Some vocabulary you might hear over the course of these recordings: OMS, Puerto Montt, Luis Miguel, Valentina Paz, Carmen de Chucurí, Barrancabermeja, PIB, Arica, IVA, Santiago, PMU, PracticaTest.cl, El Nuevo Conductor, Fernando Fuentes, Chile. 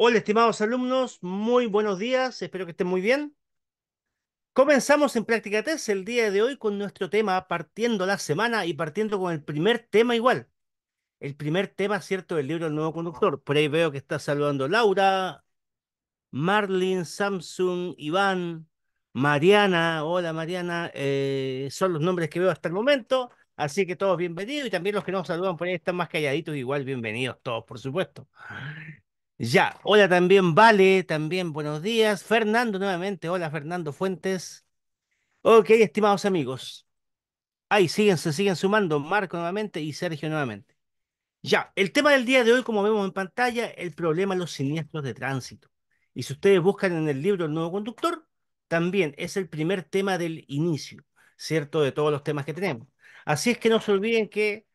Hola, estimados alumnos, muy buenos días, espero que estén muy bien. Comenzamos en PracticaTest el día de hoy con nuestro tema, partiendo la semana y partiendo con el primer tema igual. El primer tema, ¿cierto?, del libro El Nuevo Conductor. Por ahí veo que está saludando Laura, Marlin, Samsung, Iván, Mariana. Hola, Mariana. Son los nombres que veo hasta el momento, así que todos bienvenidos y también los que nos saludan por ahí están más calladitos, igual bienvenidos todos, por supuesto. Ya, hola también Vale, también buenos días. Fernando nuevamente, hola Fernando Fuentes. Ok, estimados amigos. Ahí siguen sumando, Marco nuevamente y Sergio nuevamente. Ya, el tema del día de hoy, como vemos en pantalla, el problema de los siniestros de tránsito. Y si ustedes buscan en el libro El Nuevo Conductor, también es el primer tema del inicio, ¿cierto?, de todos los temas que tenemos. Así es que no se olviden que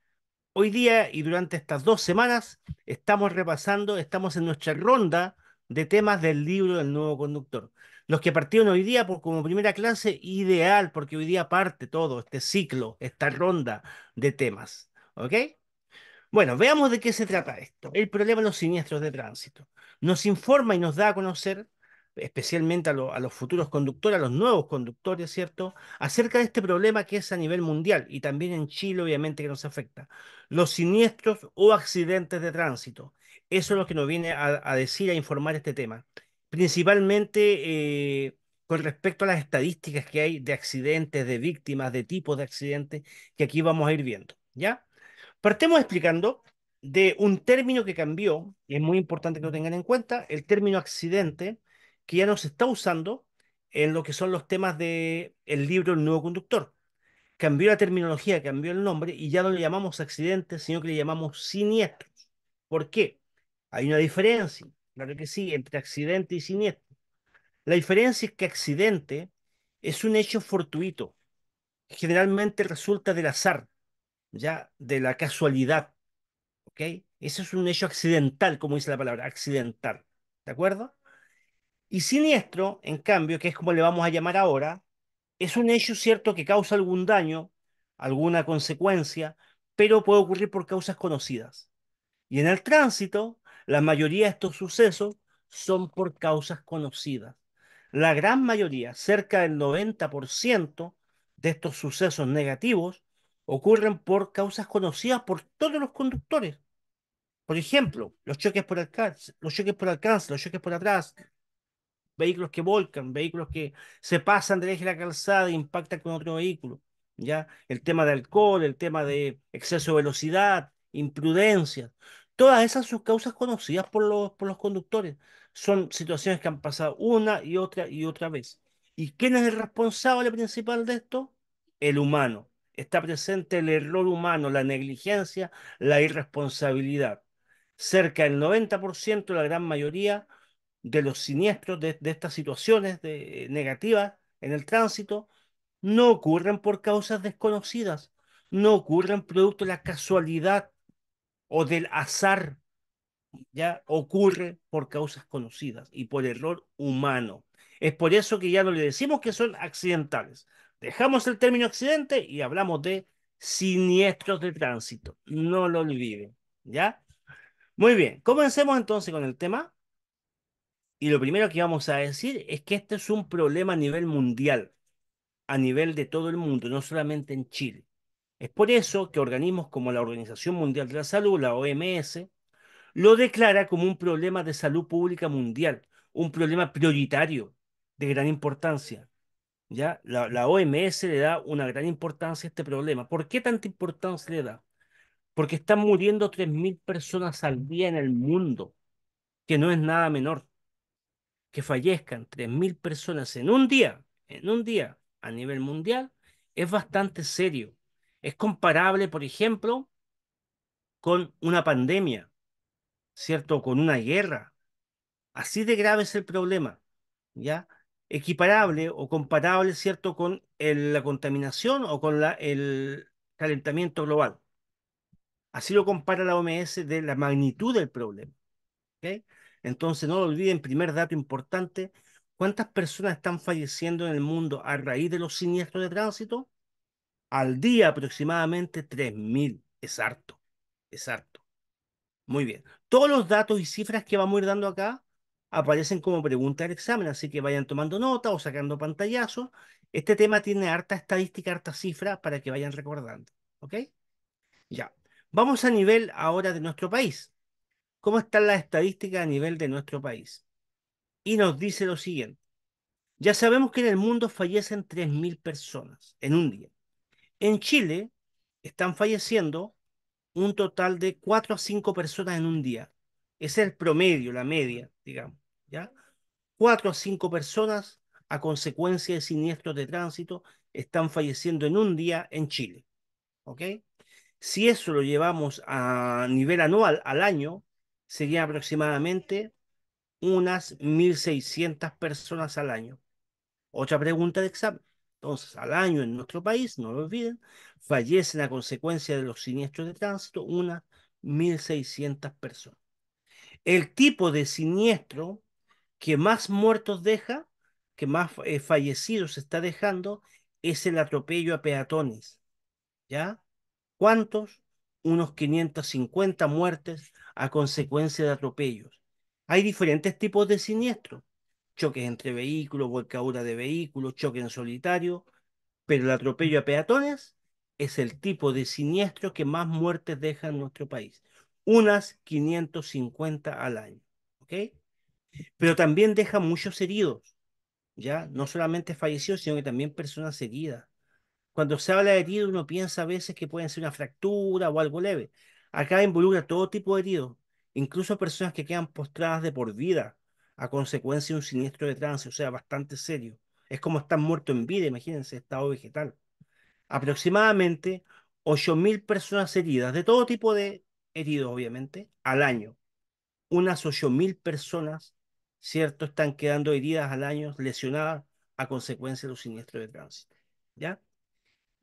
hoy día y durante estas 2 semanas estamos repasando, estamos en nuestra ronda de temas del libro del nuevo conductor. Los que partieron hoy día como primera clase, ideal, porque hoy día parte todo este ciclo, esta ronda de temas. ¿Ok? Bueno, veamos de qué se trata esto. El problema de los siniestros de tránsito. Nos informa y nos da a conocer, especialmente a los futuros conductores, a los nuevos conductores, ¿cierto?, acerca de este problema que es a nivel mundial y también en Chile, obviamente, que nos afecta. Los siniestros o accidentes de tránsito. Eso es lo que nos viene a decir, a informar este tema. Principalmente con respecto a las estadísticas que hay de accidentes, de víctimas, de tipos de accidentes, que aquí vamos a ir viendo, ¿ya? Partemos explicando de un término que cambió, y es muy importante que lo tengan en cuenta, el término accidente, que ya no se está usando en lo que son los temas del libro El Nuevo Conductor. Cambió la terminología, cambió el nombre y ya no le llamamos accidentes, sino que le llamamos siniestros. ¿Por qué? Hay una diferencia, claro que sí, entre accidente y siniestro. La diferencia es que accidente es un hecho fortuito. Generalmente resulta del azar, ya de la casualidad. ¿Ok? Eso es un hecho accidental, como dice la palabra, accidental. ¿De acuerdo? Y siniestro, en cambio, que es como le vamos a llamar ahora, es un hecho, cierto, que causa algún daño, alguna consecuencia, pero puede ocurrir por causas conocidas. Y en el tránsito, la mayoría de estos sucesos son por causas conocidas. La gran mayoría, cerca del 90% de estos sucesos negativos, ocurren por causas conocidas por todos los conductores. Por ejemplo, los choques por alcance, los choques por alcance, los choques por atrás, vehículos que volcan, vehículos que se pasan del eje de la calzada e impactan con otro vehículo, ¿ya? El tema de alcohol, el tema de exceso de velocidad, imprudencia, todas esas son causas conocidas por los conductores. Son situaciones que han pasado una y otra vez. ¿Y quién es el responsable principal de esto? El humano. Está presente el error humano, la negligencia, la irresponsabilidad. Cerca del 90%, la gran mayoría de los siniestros, de estas situaciones negativas en el tránsito, no ocurren por causas desconocidas, no ocurren producto de la casualidad o del azar, ya ocurre por causas conocidas y por error humano. Es por eso que ya no le decimos que son accidentales. Dejamos el término accidente y hablamos de siniestros de tránsito. No lo olviden, ¿ya? Muy bien, comencemos entonces con el tema. Y lo primero que vamos a decir es que este es un problema a nivel mundial, a nivel de todo el mundo, no solamente en Chile. Es por eso que organismos como la Organización Mundial de la Salud, la OMS, lo declara como un problema de salud pública mundial, un problema prioritario de gran importancia. ¿Ya? La OMS le da una gran importancia a este problema. ¿Por qué tanta importancia le da? Porque están muriendo 3.000 personas al día en el mundo, que no es nada menor. Que fallezcan 3.000 personas en un día a nivel mundial, es bastante serio. Es comparable, por ejemplo, con una pandemia, ¿cierto? Con una guerra. Así de grave es el problema, ¿ya? Equiparable o comparable, ¿cierto? Con la contaminación o con el calentamiento global. Así lo compara la OMS de la magnitud del problema, ¿ok? Entonces no lo olviden, primer dato importante, ¿cuántas personas están falleciendo en el mundo a raíz de los siniestros de tránsito? Al día aproximadamente 3.000, es harto, es harto. Muy bien, todos los datos y cifras que vamos a ir dando acá aparecen como preguntas del examen, así que vayan tomando nota o sacando pantallazos. Este tema tiene harta estadística, harta cifra para que vayan recordando, ¿ok? Ya, vamos a nivel ahora de nuestro país. ¿Cómo están las estadísticas a nivel de nuestro país? Y nos dice lo siguiente. Ya sabemos que en el mundo fallecen 3.000 personas en un día. En Chile están falleciendo un total de 4 a 5 personas en un día. Es el promedio, la media, digamos, ¿ya? 4 a 5 personas a consecuencia de siniestros de tránsito están falleciendo en un día en Chile, ¿ok? Si eso lo llevamos a nivel anual, al año, sería aproximadamente unas 1.600 personas al año. Otra pregunta de examen. Entonces, al año en nuestro país, no lo olviden, fallecen a consecuencia de los siniestros de tránsito unas 1.600 personas. El tipo de siniestro que más muertos deja, que más fallecidos está dejando, es el atropello a peatones. ¿Ya? ¿Cuántos? Unos 550 muertes a consecuencia de atropellos. Hay diferentes tipos de siniestros, choques entre vehículos, volcadura de vehículos, choque en solitario, pero el atropello a peatones es el tipo de siniestro que más muertes deja en nuestro país, unas 550 al año, ¿ok? Pero también deja muchos heridos, ¿ya? No solamente fallecidos, sino que también personas heridas. Cuando se habla de heridos, uno piensa a veces que pueden ser una fractura o algo leve. Acá involucra todo tipo de heridos. Incluso personas que quedan postradas de por vida a consecuencia de un siniestro de tránsito, o sea, bastante serio. Es como estar muerto en vida, imagínense, estado vegetal. Aproximadamente 8.000 personas heridas, de todo tipo de heridos, obviamente, al año. Unas 8.000 personas, ¿cierto?, están quedando heridas al año, lesionadas a consecuencia de los siniestros de tránsito, ¿ya?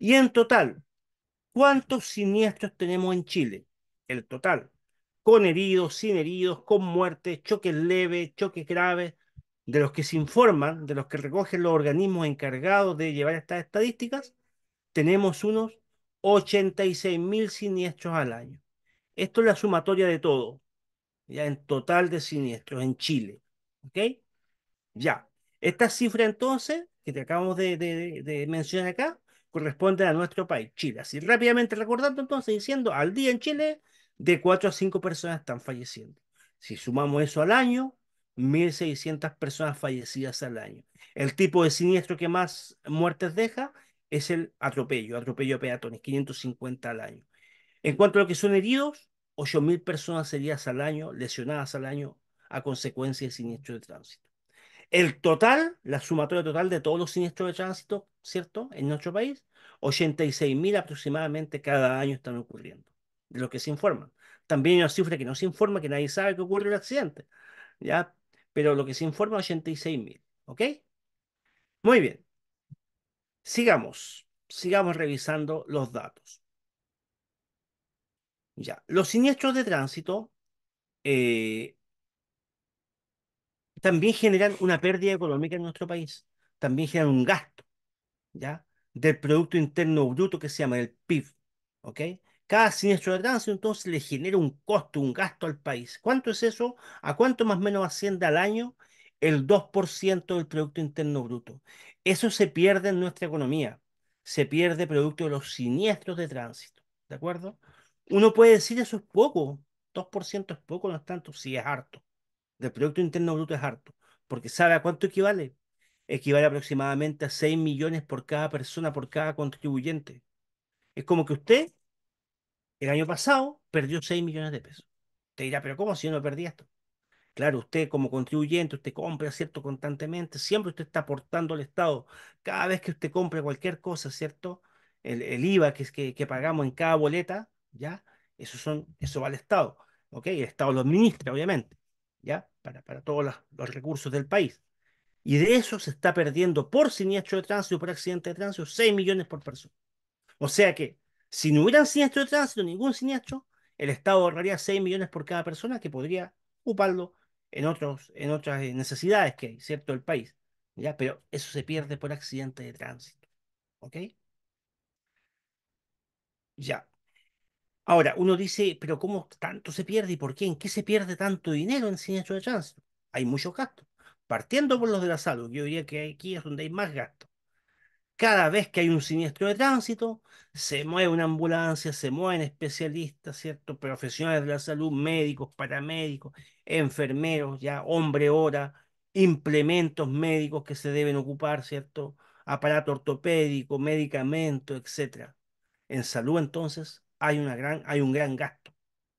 Y en total, ¿cuántos siniestros tenemos en Chile? El total. Con heridos, sin heridos, con muertes, choques leves, choques graves, de los que se informan, de los que recogen los organismos encargados de llevar estas estadísticas, tenemos unos 86.000 siniestros al año. Esto es la sumatoria de todo, ya en total de siniestros en Chile, ¿ok? Ya, esta cifra entonces, que te acabamos de mencionar acá, corresponde a nuestro país, Chile. Así rápidamente recordando entonces, diciendo, al día en Chile, de 4 a 5 personas están falleciendo. Si sumamos eso al año, 1.600 personas fallecidas al año. El tipo de siniestro que más muertes deja es el atropello, atropello a peatones, 550 al año. En cuanto a lo que son heridos, 8.000 personas heridas al año, lesionadas al año a consecuencia de siniestro de tránsito. El total, la sumatoria total de todos los siniestros de tránsito, ¿cierto?, en nuestro país, 86.000 aproximadamente cada año están ocurriendo, de los que se informan. También hay una cifra que no se informa, que nadie sabe que ocurre el accidente, ¿ya? Pero lo que se informa, 86.000, ¿ok? Muy bien. Sigamos revisando los datos. Ya, los siniestros de tránsito también generan una pérdida económica en nuestro país, también generan un gasto, ¿ya?, del Producto Interno Bruto, que se llama el PIB, ¿ok? Cada siniestro de tránsito entonces le genera un costo, un gasto al país. ¿Cuánto es eso? ¿A cuánto más o menos asciende al año? El 2% del Producto Interno Bruto. Eso se pierde en nuestra economía. Se pierde producto de los siniestros de tránsito, ¿de acuerdo? Uno puede decir, eso es poco. 2% es poco, no es tanto. Sí, es harto. Del Producto Interno Bruto es harto. Porque ¿sabe a cuánto equivale? Equivale aproximadamente a 6 millones por cada persona, por cada contribuyente. Es como que usted... el año pasado perdió 6 millones de pesos. Te dirá, pero ¿cómo si yo no perdí esto? Claro, usted como contribuyente, usted compra, ¿cierto?, constantemente, siempre usted está aportando al Estado. Cada vez que usted compra cualquier cosa, ¿cierto?, el IVA que pagamos en cada boleta, ¿ya?, eso va al Estado, ¿ok? El Estado lo administra, obviamente, ¿ya?, para todos los recursos del país. Y de eso se está perdiendo por siniestro de tránsito, por accidente de tránsito, 6 millones por persona. O sea que, si no hubieran siniestro de tránsito, ningún siniestro, el Estado ahorraría 6 millones por cada persona que podría ocuparlo en otras necesidades que hay, ¿cierto?, del país, ¿ya? Pero eso se pierde por accidente de tránsito, ¿ok? Ya. Ahora, uno dice, pero ¿cómo tanto se pierde y por qué? ¿En qué se pierde tanto dinero en siniestro de tránsito? hay muchos gastos. Partiendo por los de la salud, yo diría que aquí es donde hay más gastos. Cada vez que hay un siniestro de tránsito, se mueve una ambulancia, se mueven especialistas, ¿cierto? Profesionales de la salud, médicos, paramédicos, enfermeros, ya hombre hora, implementos médicos que se deben ocupar, ¿cierto? Aparato ortopédico, medicamento, etc. En salud, entonces, hay un gran gasto,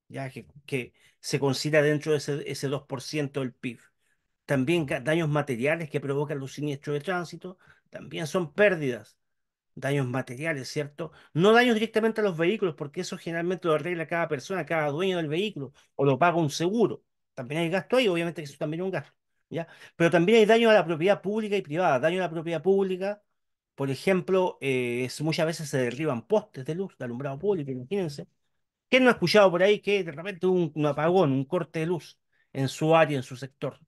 ya que se considera dentro de ese 2% del PIB. También daños materiales que provocan los siniestros de tránsito, también son pérdidas, daños materiales, ¿cierto? No daños directamente a los vehículos, porque eso generalmente lo arregla cada persona, cada dueño del vehículo, o lo paga un seguro. También hay gasto ahí, obviamente que eso también es un gasto, ¿ya? Pero también hay daño a la propiedad pública y privada. Daño a la propiedad pública, por ejemplo, muchas veces se derriban postes de luz, de alumbrado público, imagínense. ¿Quién no ha escuchado por ahí que de repente hubo un apagón, un corte de luz en su área, en su sector?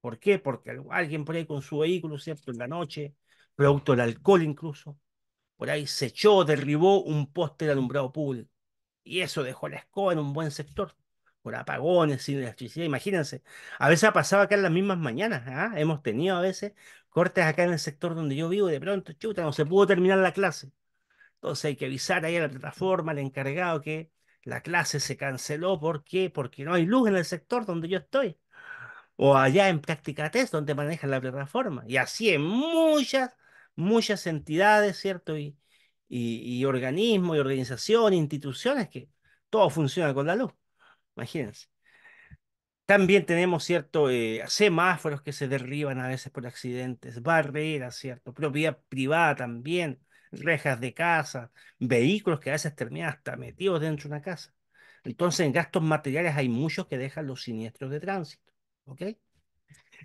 ¿Por qué? Porque alguien por ahí con su vehículo, ¿cierto? En la noche, producto del alcohol incluso, por ahí se echó, derribó un poste de alumbrado público. Y eso dejó la escoba en un buen sector, por apagones, sin electricidad. Imagínense, a veces ha pasado acá en las mismas mañanas, ¿ah? Hemos tenido a veces cortes acá en el sector donde yo vivo y de pronto, chuta, no se pudo terminar la clase. Entonces hay que avisar ahí a la plataforma, al encargado, que la clase se canceló. ¿Por qué? Porque no hay luz en el sector donde yo estoy. O allá en PracticaTest, donde manejan la plataforma. Y así en muchas entidades, ¿cierto? Y organismos, y organizaciones, instituciones, que todo funciona con la luz. Imagínense. También tenemos, ¿cierto? Semáforos que se derriban a veces por accidentes, barreras, ¿cierto? Propiedad privada también, rejas de casa, vehículos que a veces terminan hasta metidos dentro de una casa. Entonces, en gastos materiales hay muchos que dejan los siniestros de tránsito. ¿Ok?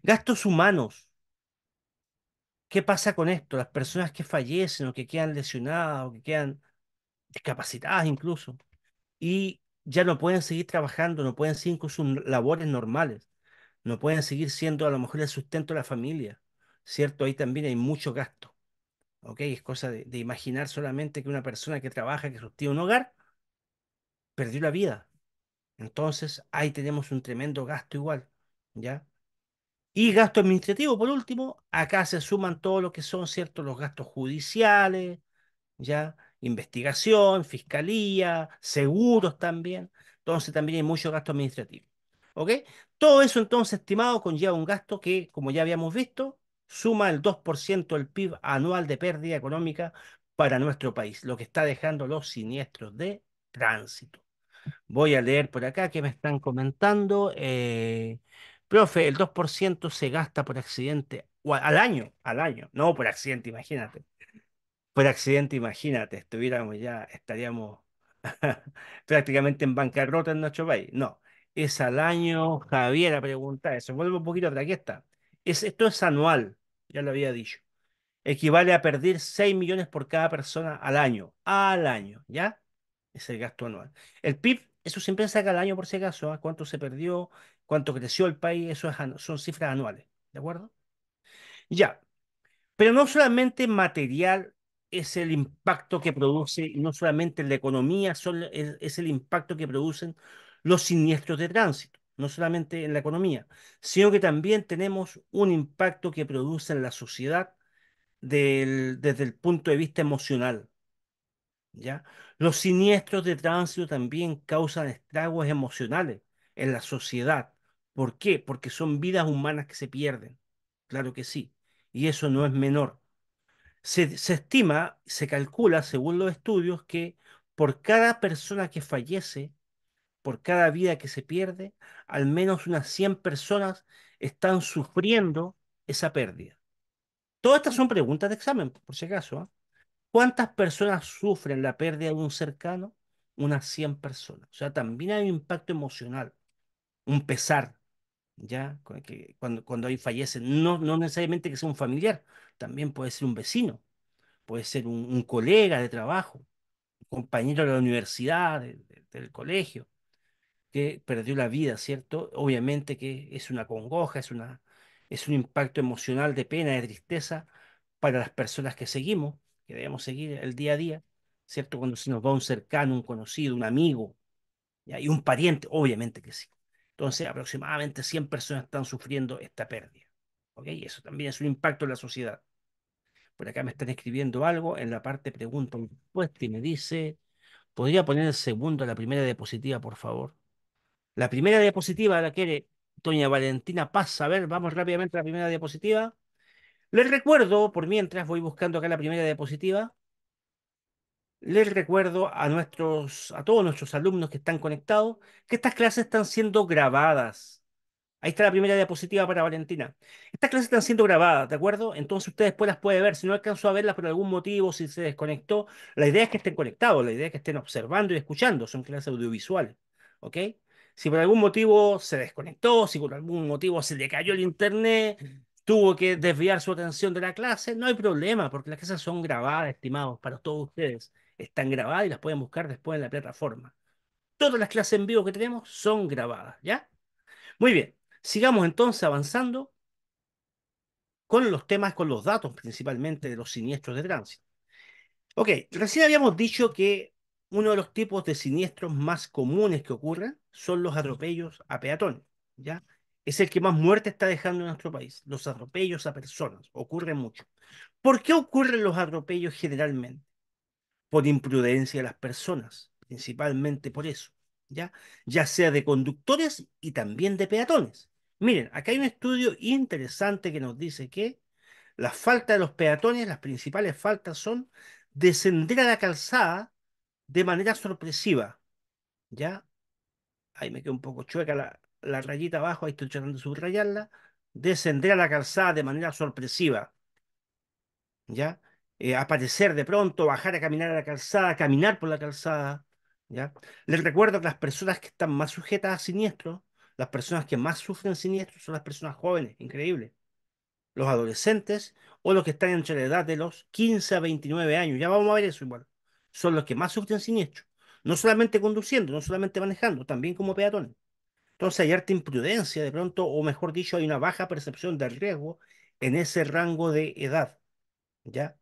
Gastos humanos. ¿Qué pasa con esto? Las personas que fallecen o que quedan lesionadas o que quedan discapacitadas incluso y ya no pueden seguir trabajando, no pueden seguir con sus labores normales, no pueden seguir siendo a lo mejor el sustento de la familia, ¿cierto? Ahí también hay mucho gasto. ¿Ok? Es cosa de imaginar solamente que una persona que trabaja, que sostiene un hogar, perdió la vida. Entonces ahí tenemos un tremendo gasto igual. ¿Ya? Y gasto administrativo, por último, acá se suman todo lo que son, ¿cierto? Los gastos judiciales, ¿ya? Investigación, fiscalía, seguros también. Entonces también hay mucho gasto administrativo. ¿Ok? Todo eso, entonces, estimado, conlleva un gasto que, como ya habíamos visto, suma el 2% del PIB anual de pérdida económica para nuestro país, lo que está dejando los siniestros de tránsito. Voy a leer por acá que me están comentando. Profe, el 2% se gasta por accidente al año, no por accidente, imagínate. Por accidente, imagínate, estaríamos prácticamente en bancarrota en nuestro país. No, es al año, Javier, a preguntar eso. Vuelvo un poquito atrás, aquí está. Esto es anual, ya lo había dicho. Equivale a perder 6 millones por cada persona al año, ¿ya? Es el gasto anual. El PIB, eso siempre saca al año por si acaso, ¿eh? Cuánto se perdió, cuánto creció el país, eso son cifras anuales, ¿de acuerdo? Ya, pero no solamente material es el impacto que produce, no solamente en la economía es el impacto que producen los siniestros de tránsito, no solamente en la economía, sino que también tenemos un impacto que produce en la sociedad desde el punto de vista emocional. ¿Ya? Los siniestros de tránsito también causan estragos emocionales en la sociedad. ¿Por qué? Porque son vidas humanas que se pierden. Claro que sí. Y eso no es menor. Se estima, se calcula, según los estudios, que por cada persona que fallece, por cada vida que se pierde, al menos unas 100 personas están sufriendo esa pérdida. Todas estas son preguntas de examen, por si acaso, ¿eh? ¿Cuántas personas sufren la pérdida de un cercano? Unas 100 personas. O sea, también hay un impacto emocional, un pesar, ¿ya? Cuando ahí fallecen, no necesariamente que sea un familiar, también puede ser un vecino, puede ser un colega de trabajo, un compañero de la universidad, del colegio, que perdió la vida, ¿cierto? Obviamente que es una congoja, es un impacto emocional de pena, de tristeza para las personas que seguimos, que debemos seguir el día a día, ¿cierto? Cuando se nos va un cercano, un conocido, un amigo, ¿ya? Y un pariente, obviamente que sí. Entonces, aproximadamente 100 personas están sufriendo esta pérdida. ¿Ok? Eso también es un impacto en la sociedad. Por acá me están escribiendo algo en la parte pregunta y respuesta y me dice, ¿podría poner el segundo a la primera diapositiva, por favor? La primera diapositiva la quiere doña Valentina Paz. A ver, vamos rápidamente a la primera diapositiva. Les recuerdo, por mientras voy buscando acá la primera diapositiva, les recuerdo a todos nuestros alumnos que están conectados que estas clases están siendo grabadas. Ahí está la primera diapositiva para Valentina. Estas clases están siendo grabadas, ¿de acuerdo? Entonces ustedes después las pueden ver. Si no alcanzó a verlas por algún motivo, si se desconectó, la idea es que estén conectados, la idea es que estén observando y escuchando. Son clases audiovisuales, ¿ok? Si por algún motivo se desconectó, si por algún motivo se le cayó el internet, tuvo que desviar su atención de la clase, no hay problema, porque las clases son grabadas, estimados, para todos ustedes. Están grabadas y las pueden buscar después en la plataforma. Todas las clases en vivo que tenemos son grabadas, ¿ya? Muy bien. Sigamos entonces avanzando con los temas, con los datos principalmente de los siniestros de tránsito. Ok, recién habíamos dicho que uno de los tipos de siniestros más comunes que ocurren son los atropellos a peatones, ¿ya? Es el que más muerte está dejando en nuestro país, los atropellos a personas, ocurren mucho. ¿Por qué ocurren los atropellos generalmente? Por imprudencia de las personas, principalmente por eso, ¿ya? Ya sea de conductores y también de peatones. Miren, acá hay un estudio interesante que nos dice que la falta de los peatones, las principales faltas son descender a la calzada de manera sorpresiva, ¿ya? Ahí me queda un poco chueca la rayita abajo, ahí estoy tratando de subrayarla. Descender a la calzada de manera sorpresiva, ¿ya? Aparecer de pronto, bajar a caminar a la calzada, caminar por la calzada, ¿ya? Les recuerdo que las personas que están más sujetas a siniestros, las personas que más sufren siniestros son las personas jóvenes, increíble. Los adolescentes o los que están entre la edad de los 15 a 29 años, ya vamos a ver eso igual. Son los que más sufren siniestros, no solamente conduciendo, no solamente manejando, también como peatones. Entonces hay harta imprudencia de pronto, o mejor dicho, hay una baja percepción del riesgo en ese rango de edad, ¿ya?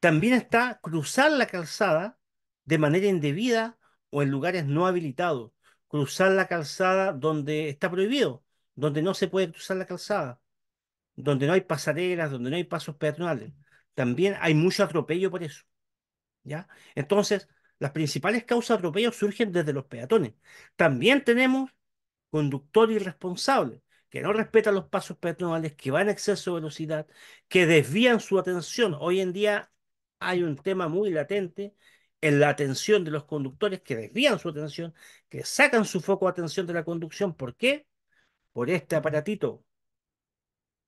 También está cruzar la calzada de manera indebida o en lugares no habilitados. Cruzar la calzada donde está prohibido, donde no se puede cruzar la calzada, donde no hay pasarelas, donde no hay pasos peatonales. También hay mucho atropello por eso, ¿ya? Entonces, las principales causas de atropello surgen desde los peatones. También tenemos conductor irresponsable, que no respetan los pasos peatonales, que van a exceso de velocidad, que desvían su atención. Hoy en día hay un tema muy latente en la atención de los conductores que desvían su atención, que sacan su foco de atención de la conducción. ¿Por qué? Por este aparatito,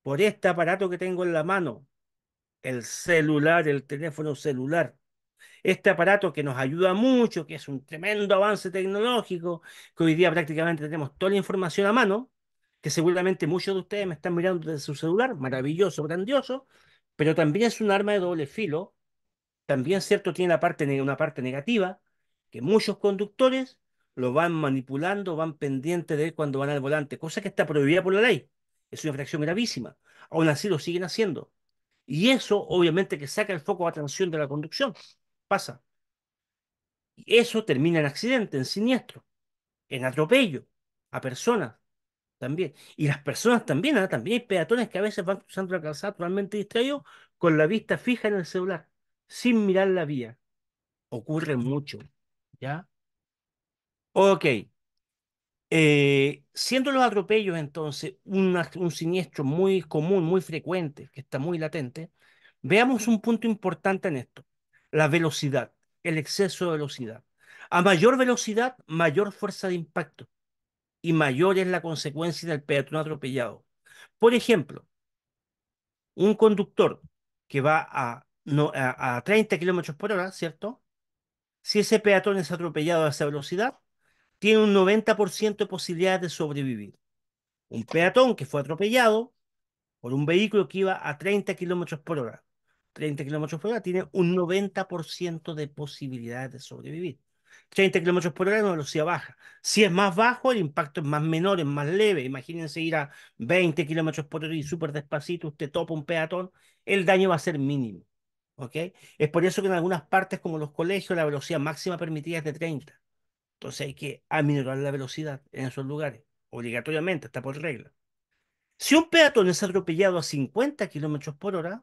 por este aparato que tengo en la mano, el celular, el teléfono celular. Este aparato que nos ayuda mucho, que es un tremendo avance tecnológico, que hoy día prácticamente tenemos toda la información a mano, que seguramente muchos de ustedes me están mirando desde su celular, maravilloso, grandioso, pero también es un arma de doble filo. También, cierto, tiene una parte negativa, que muchos conductores lo van manipulando, van pendientes de él cuando van al volante, cosa que está prohibida por la ley. Es una infracción gravísima. Aún así lo siguen haciendo. Y eso, obviamente, que saca el foco de atención de la conducción. Pasa. Y eso termina en accidente, en siniestro, en atropello a personas también. Y las personas también, ¿no? También hay peatones que a veces van cruzando la calzada totalmente distraídos con la vista fija en el celular, sin mirar la vía. Ocurre mucho, ¿ya? Ok. Siendo los atropellos, entonces, un siniestro muy común, muy frecuente, que está muy latente, veamos un punto importante en esto. La velocidad, el exceso de velocidad. A mayor velocidad, mayor fuerza de impacto. Y mayor es la consecuencia del peatón atropellado. Por ejemplo, un conductor que va a 30 kilómetros por hora, ¿cierto? Si ese peatón es atropellado a esa velocidad, tiene un 90% de posibilidades de sobrevivir. Un peatón que fue atropellado por un vehículo que iba a 30 kilómetros por hora, 30 kilómetros por hora, tiene un 90% de posibilidades de sobrevivir. 30 kilómetros por hora es una velocidad baja. Si es más bajo, el impacto es más menor, es más leve. Imagínense ir a 20 kilómetros por hora y súper despacito, usted topa un peatón, el daño va a ser mínimo. ¿Okay? Es por eso que en algunas partes, como los colegios, la velocidad máxima permitida es de 30. Entonces hay que aminorar la velocidad en esos lugares, obligatoriamente, está por regla. Si un peatón es atropellado a 50 km/h,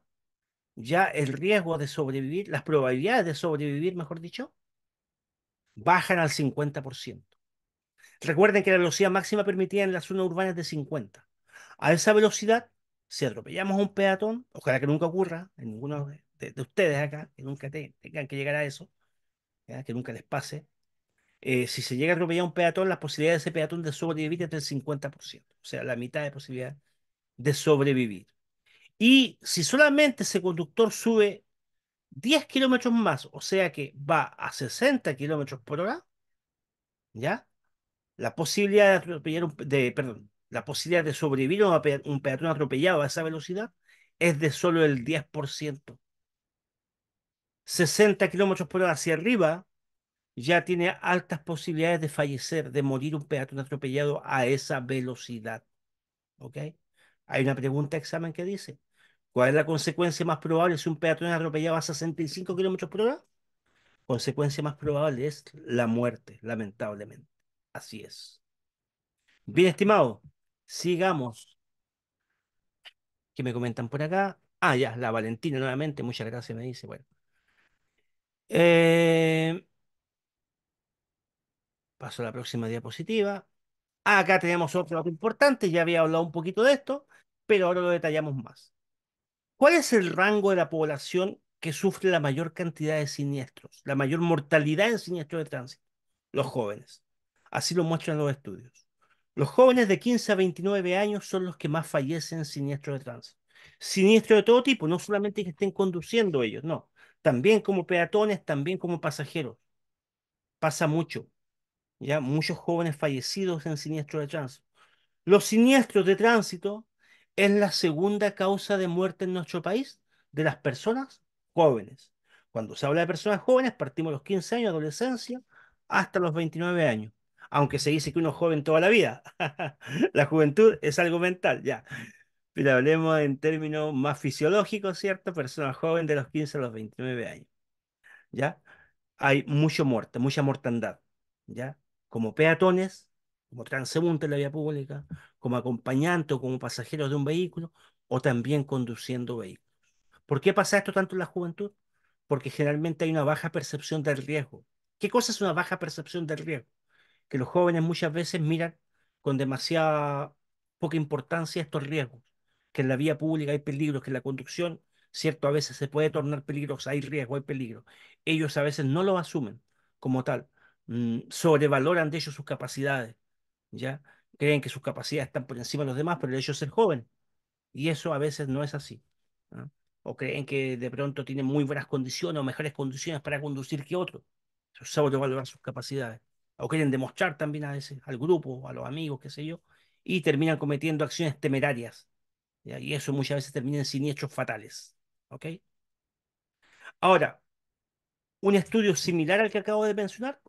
ya el riesgo de sobrevivir, las probabilidades de sobrevivir, mejor dicho, bajan al 50%. Recuerden que la velocidad máxima permitida en las zonas urbanas es de 50. A esa velocidad, si atropellamos a un peatón, ojalá que nunca ocurra, en ninguno de ustedes acá, que nunca tengan que llegar a eso, ¿ya? Que nunca les pase. Si se llega a atropellar un peatón, las posibilidades de ese peatón de sobrevivir es del 50%, o sea, la mitad de posibilidad de sobrevivir. Y si solamente ese conductor sube 10 kilómetros más, o sea que va a 60 km/h, ¿ya? La posibilidad de atropellar la posibilidad de sobrevivir a un peatón atropellado a esa velocidad es de solo el 10%. 60 km/h hacia arriba ya tiene altas posibilidades de fallecer, de morir un peatón atropellado a esa velocidad. ¿Ok? Hay una pregunta de examen que dice, ¿cuál es la consecuencia más probable si un peatón es atropellado a 65 km/h? Consecuencia más probable es la muerte, lamentablemente. Así es. Bien, estimado, sigamos. ¿Qué me comentan por acá? Ah, ya, la Valentina nuevamente, muchas gracias, me dice. Bueno. Paso a la próxima diapositiva. Acá tenemos otro dato importante, ya había hablado un poquito de esto, pero ahora lo detallamos más. ¿Cuál es el rango de la población que sufre la mayor cantidad de siniestros, la mayor mortalidad en siniestros de tránsito? Los jóvenes. Así lo muestran los estudios. Los jóvenes de 15 a 29 años son los que más fallecen en siniestros de tránsito. Siniestros de todo tipo, no solamente que estén conduciendo ellos, no. También como peatones, también como pasajeros. Pasa mucho. Ya muchos jóvenes fallecidos en siniestros de tránsito. Los siniestros de tránsito es la segunda causa de muerte en nuestro país de las personas jóvenes. Cuando se habla de personas jóvenes, partimos los 15 años, adolescencia, hasta los 29 años. Aunque se dice que uno es joven toda la vida. La juventud es algo mental, ya. Pero hablemos en términos más fisiológicos, ¿cierto? Persona joven de los 15 a los 29 años. ¿Ya? Hay mucha muerte, mucha mortandad, ¿ya? Como peatones, como transeúntes en la vía pública, como acompañante o como pasajeros de un vehículo, o también conduciendo vehículos. ¿Por qué pasa esto tanto en la juventud? Porque generalmente hay una baja percepción del riesgo. ¿Qué cosa es una baja percepción del riesgo? Que los jóvenes muchas veces miran con demasiada poca importancia estos riesgos, que en la vía pública hay peligros, que en la conducción, cierto, a veces se puede tornar peligrosa, hay riesgo, hay peligro. Ellos a veces no lo asumen como tal, sobrevaloran de ellos sus capacidades, ¿ya? Creen que sus capacidades están por encima de los demás, pero el hecho es ser joven, y eso a veces no es así, ¿no? O creen que de pronto tienen muy buenas condiciones o mejores condiciones para conducir que otro, eso es sobrevalorar sus capacidades. O quieren demostrar también a veces al grupo, a los amigos, qué sé yo, y terminan cometiendo acciones temerarias, ¿ya? Y eso muchas veces termina en siniestros fatales, ¿ok? Ahora, un estudio similar al que acabo de mencionar,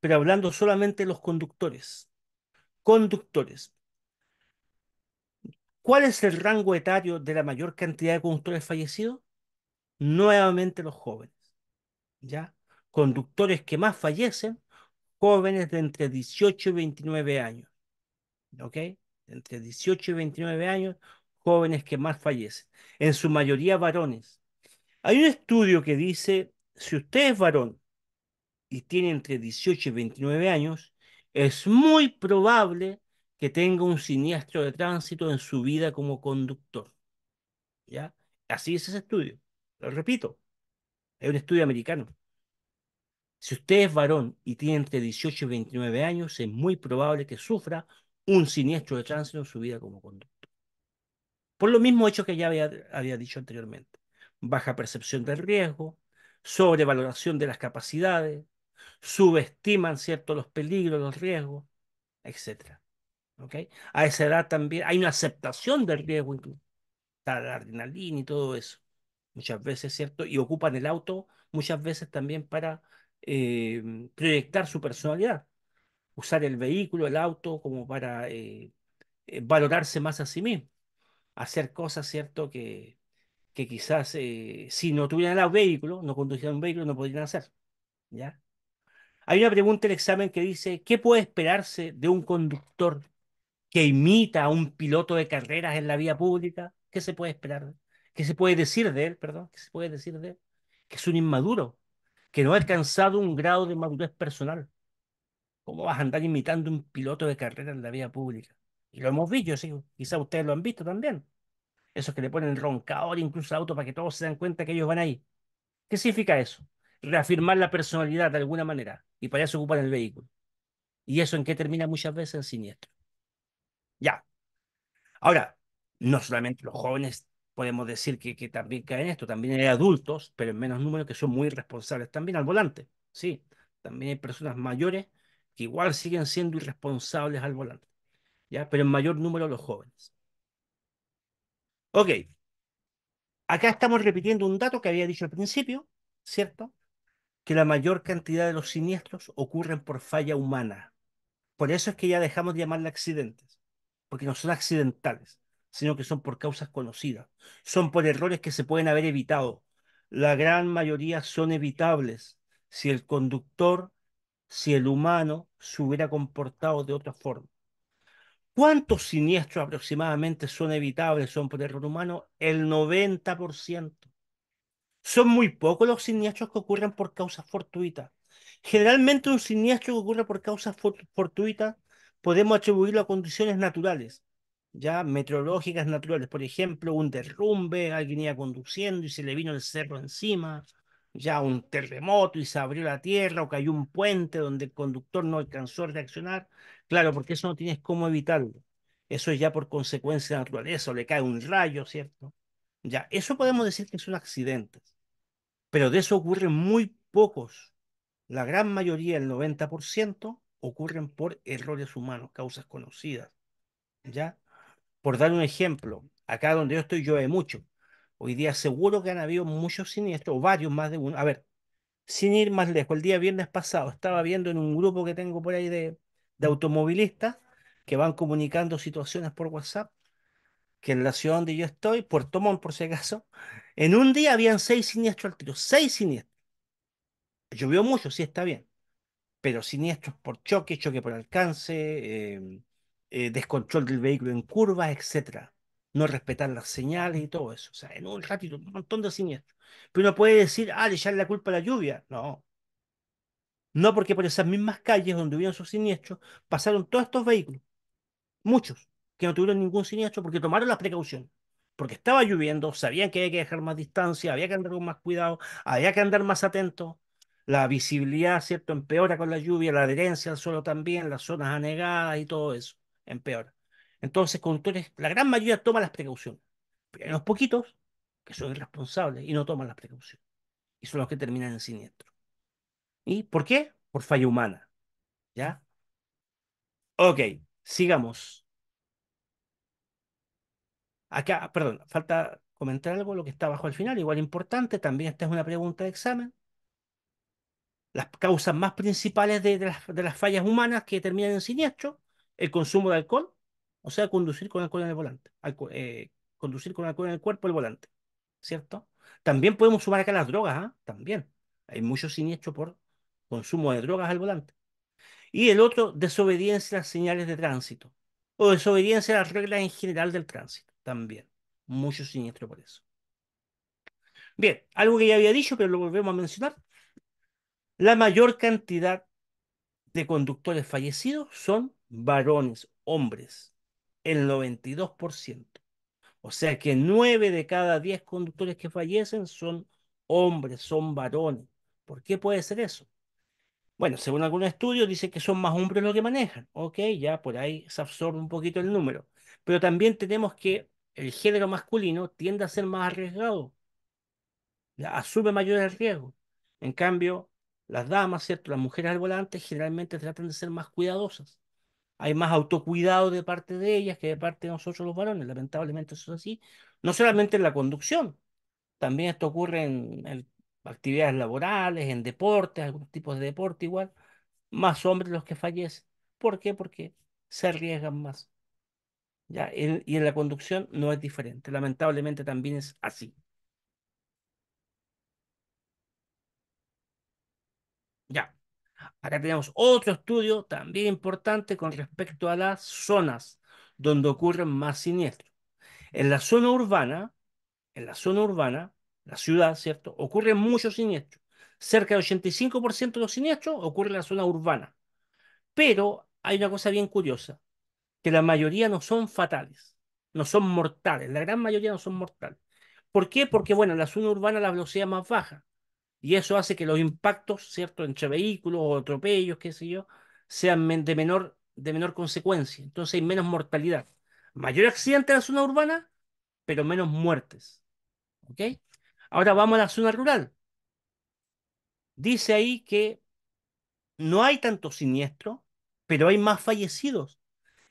pero hablando solamente de los conductores. Conductores. ¿Cuál es el rango etario de la mayor cantidad de conductores fallecidos? Nuevamente los jóvenes, ¿ya? Conductores que más fallecen, jóvenes de entre 18 y 29 años, ¿ok? Entre 18 y 29 años, jóvenes que más fallecen, en su mayoría varones. Hay un estudio que dice, si usted es varón y tiene entre 18 y 29 años, es muy probable que tenga un siniestro de tránsito en su vida como conductor, ¿ya? Así es ese estudio, lo repito, es un estudio americano. Si usted es varón y tiene entre 18 y 29 años, es muy probable que sufra un siniestro de tránsito en su vida como conductor. Por lo mismo hecho que ya había dicho anteriormente. Baja percepción del riesgo, sobrevaloración de las capacidades, subestiman, ¿cierto?, los peligros, los riesgos, etc. ¿Okay? A esa edad también hay una aceptación del riesgo, incluso. Está la adrenalina y todo eso. Muchas veces, ¿cierto? Y ocupan el auto muchas veces también para proyectar su personalidad, usar el vehículo, el auto como para valorarse más a sí mismo, hacer cosas, cierto, que quizás si no tuvieran el vehículo, no condujeran un vehículo, no podrían hacer, ¿ya? Hay una pregunta en el examen que dice, ¿qué puede esperarse de un conductor que imita a un piloto de carreras en la vía pública? ¿Qué se puede esperar? ¿Qué se puede decir de él? Perdón, ¿qué se puede decir de él? Que es un inmaduro, que no ha alcanzado un grado de madurez personal. ¿Cómo vas a andar imitando a un piloto de carreras en la vía pública? Y lo hemos visto, sí, quizás ustedes lo han visto también. Esos que le ponen roncador incluso al auto para que todos se den cuenta que ellos van ahí. ¿Qué significa eso? Reafirmar la personalidad de alguna manera. Y para eso ocupan el vehículo. ¿Y eso en qué termina muchas veces? En siniestro. Ya. Ahora, no solamente los jóvenes podemos decir que también caen en esto. También hay adultos, pero en menos número, que son muy irresponsables también al volante. Sí, también hay personas mayores que igual siguen siendo irresponsables al volante. ¿Ya? Pero en mayor número los jóvenes. Ok, acá estamos repitiendo un dato que había dicho al principio, ¿cierto? Que la mayor cantidad de los siniestros ocurren por falla humana. Por eso es que ya dejamos de llamarle accidentes, porque no son accidentales, sino que son por causas conocidas. Son por errores que se pueden haber evitado. La gran mayoría son evitables si el conductor, si el humano se hubiera comportado de otra forma. ¿Cuántos siniestros aproximadamente son evitables, son por error humano? El 90%. Son muy pocos los siniestros que ocurren por causas fortuitas. Generalmente un siniestro que ocurre por causas fortuitas podemos atribuirlo a condiciones naturales, ya meteorológicas naturales. Por ejemplo, un derrumbe, alguien iba conduciendo y se le vino el cerro encima, ya un terremoto y se abrió la tierra, o cayó un puente donde el conductor no alcanzó a reaccionar. Claro, porque eso no tienes cómo evitarlo. Eso es ya por consecuencia de la naturaleza, o le cae un rayo, ¿cierto? Ya, eso podemos decir que son accidentes. Pero de eso ocurren muy pocos. La gran mayoría, el 90%, ocurren por errores humanos, causas conocidas. ¿Ya? Por dar un ejemplo, acá donde yo estoy llueve mucho. Hoy día seguro que han habido muchos siniestros, o varios, más de uno. A ver, sin ir más lejos, el día viernes pasado estaba viendo en un grupo que tengo por ahí de automovilistas que van comunicando situaciones por WhatsApp, que en la ciudad donde yo estoy, Puerto Montt por si acaso, en un día habían 6 siniestros al tiro, 6 siniestros. Llovió mucho, sí, está bien, pero siniestros por choque, choque por alcance, descontrol del vehículo en curvas, etc. No respetar las señales y todo eso. O sea, en un ratito, un montón de siniestros. Pero uno puede decir, ah, le echarle la culpa a la lluvia. No. No, porque por esas mismas calles donde hubieron esos siniestros pasaron todos estos vehículos, muchos, que no tuvieron ningún siniestro porque tomaron las precauciones, porque estaba lloviendo, sabían que había que dejar más distancia, había que andar con más cuidado, había que andar más atento, la visibilidad, ¿cierto?, empeora con la lluvia, la adherencia al suelo también, las zonas anegadas y todo eso, empeora. Entonces, conductores, la gran mayoría toma las precauciones, pero hay unos poquitos que son irresponsables y no toman las precauciones, y son los que terminan en siniestro. ¿Y por qué? Por falla humana. ¿Ya? Ok, sigamos. Acá, perdón, falta comentar algo, lo que está abajo al final, igual importante, también esta es una pregunta de examen. Las causas más principales de las fallas humanas que terminan en siniestro, el consumo de alcohol, o sea, conducir con alcohol en el volante, conducir con alcohol en el cuerpo, el volante, ¿cierto? También podemos sumar acá las drogas, ¿eh? También. Hay muchos siniestros por consumo de drogas al volante. Y el otro, desobediencia a las señales de tránsito o desobediencia a las reglas en general del tránsito. También, muchos siniestros por eso. Bien, algo que ya había dicho, pero lo volvemos a mencionar. La mayor cantidad de conductores fallecidos son varones, hombres, el 92%. O sea que 9 de cada 10 conductores que fallecen son hombres, son varones. ¿Por qué puede ser eso? Bueno, según algunos estudios dicen que son más hombres los que manejan. Ok, ya por ahí se absorbe un poquito el número. Pero también tenemos que el género masculino tiende a ser más arriesgado. Asume mayores riesgos. En cambio, las damas, ¿cierto?, las mujeres al volante generalmente tratan de ser más cuidadosas. Hay más autocuidado de parte de ellas que de parte de nosotros los varones. Lamentablemente eso es así. No solamente en la conducción. También esto ocurre en actividades laborales, en deportes, algunos tipos de deporte igual. Más hombres los que fallecen. ¿Por qué? Porque se arriesgan más. ¿Ya? Y en la conducción no es diferente. Lamentablemente también es así. Ya. Acá tenemos otro estudio también importante con respecto a las zonas donde ocurren más siniestros. En la zona urbana, la ciudad, ¿cierto? Ocurren muchos siniestros. Cerca del 85% de los siniestros ocurre en la zona urbana. Pero hay una cosa bien curiosa, que la mayoría no son fatales, no son mortales. La gran mayoría no son mortales. ¿Por qué? Porque, bueno, en la zona urbana la velocidad es más baja. Y eso hace que los impactos, ¿cierto?, entre vehículos o atropellos, qué sé yo, sean de menor consecuencia. Entonces hay menos mortalidad. Mayor accidente en la zona urbana, pero menos muertes. ¿Ok? Ahora vamos a la zona rural. Dice ahí que no hay tanto siniestro, pero hay más fallecidos.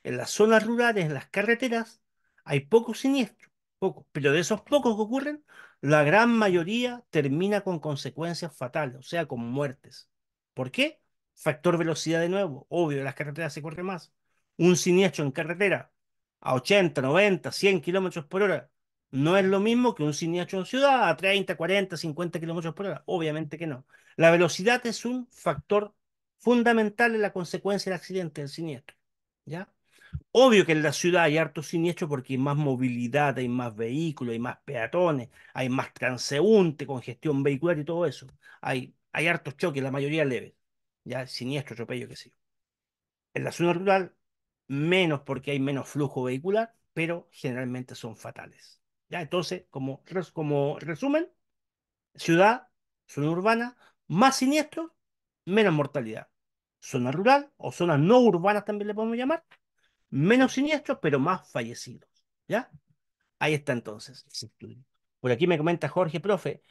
En las zonas rurales, en las carreteras, hay pocos siniestros, pocos. Pero de esos pocos que ocurren, la gran mayoría termina con consecuencias fatales, o sea, con muertes. ¿Por qué? Factor velocidad de nuevo. Obvio, en las carreteras se corre más. Un siniestro en carretera a 80, 90, 100 kilómetros por hora no es lo mismo que un siniestro en ciudad a 30, 40, 50 kilómetros por hora. Obviamente que no. La velocidad es un factor fundamental en la consecuencia del accidente, del siniestro. ¿Ya? Obvio que en la ciudad hay harto siniestro porque hay más movilidad, hay más vehículos, hay más peatones, hay más transeúnte, congestión vehicular y todo eso. Hay hartos choques, la mayoría leves. Ya, siniestro, atropello, qué sé yo. En la zona rural, menos porque hay menos flujo vehicular, pero generalmente son fatales. ¿Ya? Entonces, como resumen, ciudad, zona urbana, más siniestros, menos mortalidad. Zona rural o zonas no urbanas también le podemos llamar, menos siniestros, pero más fallecidos. ¿Ya? Ahí está entonces ese estudio. Por aquí me comenta Jorge, profe,